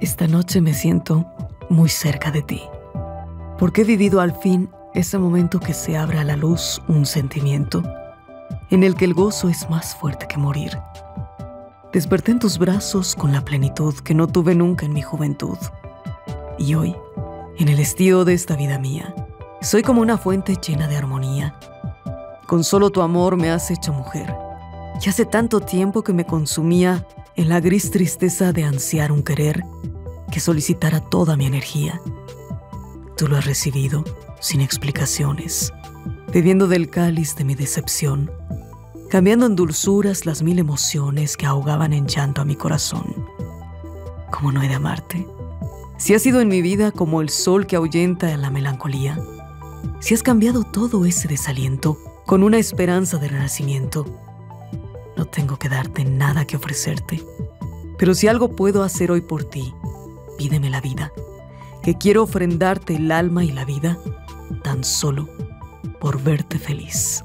Esta noche me siento muy cerca de ti, porque he vivido al fin ese momento que se abre a la luz un sentimiento en el que el gozo es más fuerte que morir. Desperté en tus brazos con la plenitud que no tuve nunca en mi juventud. Y hoy, en el estío de esta vida mía, soy como una fuente llena de armonía. Con solo tu amor me has hecho mujer. Y hace tanto tiempo que me consumía en la gris tristeza de ansiar un querer que solicitara toda mi energía. Tú lo has recibido sin explicaciones, bebiendo del cáliz de mi decepción, cambiando en dulzuras las mil emociones que ahogaban en llanto a mi corazón. ¿Cómo no he de amarte? Si has sido en mi vida como el sol que ahuyenta en la melancolía, si has cambiado todo ese desaliento con una esperanza de renacimiento, no tengo que darte nada que ofrecerte. Pero si algo puedo hacer hoy por ti, pídeme la vida, que quiero ofrendarte el alma y la vida tan solo por verte feliz.